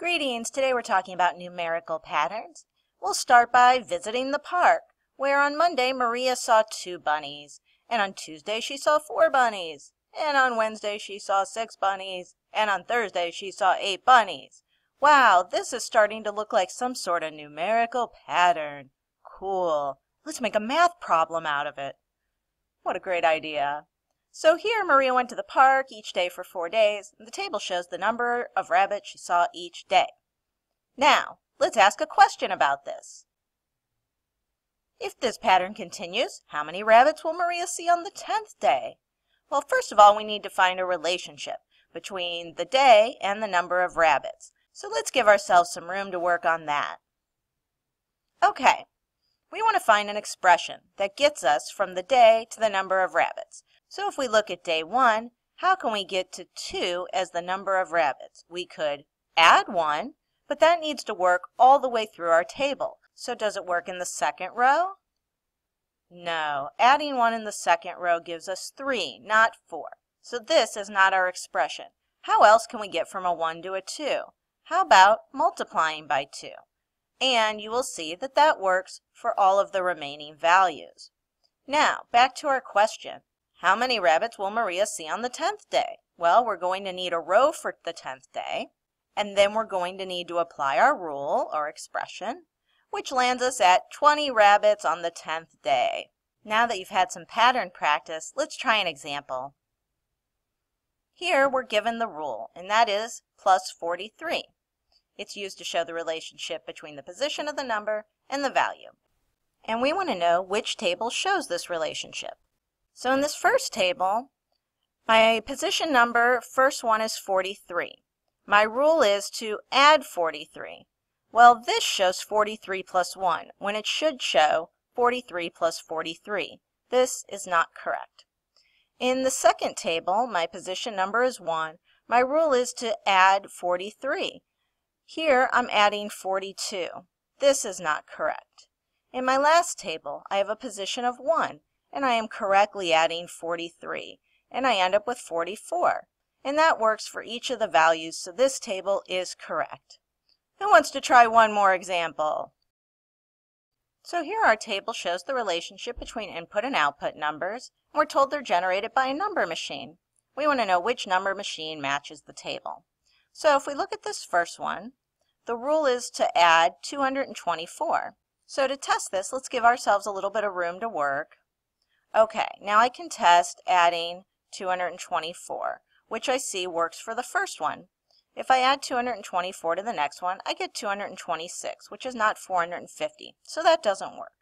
Greetings! Today we're talking about numerical patterns. We'll start by visiting the park, where on Monday Maria saw 2 bunnies, and on Tuesday she saw 4 bunnies, and on Wednesday she saw 6 bunnies, and on Thursday she saw 8 bunnies. Wow, this is starting to look like some sort of numerical pattern. Cool. Let's make a math problem out of it. What a great idea. So here Maria went to the park each day for 4 days, and the table shows the number of rabbits she saw each day. Now, let's ask a question about this. If this pattern continues, how many rabbits will Maria see on the 10th day? Well, first of all, we need to find a relationship between the day and the number of rabbits. So let's give ourselves some room to work on that. Okay, we want to find an expression that gets us from the day to the number of rabbits. So if we look at day 1, how can we get to 2 as the number of rabbits? We could add 1, but that needs to work all the way through our table. So does it work in the second row? No. Adding 1 in the second row gives us 3, not 4. So this is not our expression. How else can we get from a 1 to a 2? How about multiplying by 2? And you will see that that works for all of the remaining values. Now, back to our question. How many rabbits will Maria see on the 10th day? Well, we're going to need a row for the 10th day, and then we're going to need to apply our rule, or expression, which lands us at 20 rabbits on the 10th day. Now that you've had some pattern practice, let's try an example. Here we're given the rule, and that is plus 43. It's used to show the relationship between the position of the number and the value. And we want to know which table shows this relationship. So in this first table, my position number, first one, is 43. My rule is to add 43. Well, this shows 43 plus 1, when it should show 43 plus 43. This is not correct. In the second table, my position number is 1. My rule is to add 43. Here, I'm adding 42. This is not correct. In my last table, I have a position of 1. And I am correctly adding 43, and I end up with 44. And that works for each of the values, so this table is correct. Who wants to try one more example? So here our table shows the relationship between input and output numbers, and we're told they're generated by a number machine. We want to know which number machine matches the table. So if we look at this first one, the rule is to add 224. So to test this, let's give ourselves a little bit of room to work. Okay, now I can test adding 224, which I see works for the first one. If I add 224 to the next one, I get 226, which is not 450, so that doesn't work.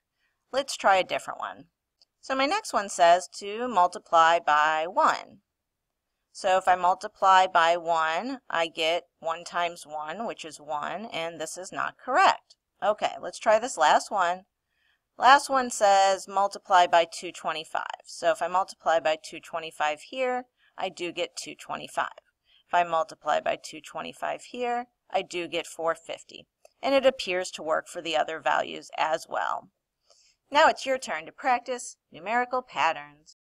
Let's try a different one. So my next one says to multiply by 1. So if I multiply by 1, I get 1 times 1, which is 1, and this is not correct. Okay, let's try this last one. Last one says multiply by 225. So if I multiply by 225 here, I do get 225. If I multiply by 225 here, I do get 450. And it appears to work for the other values as well. Now it's your turn to practice numerical patterns.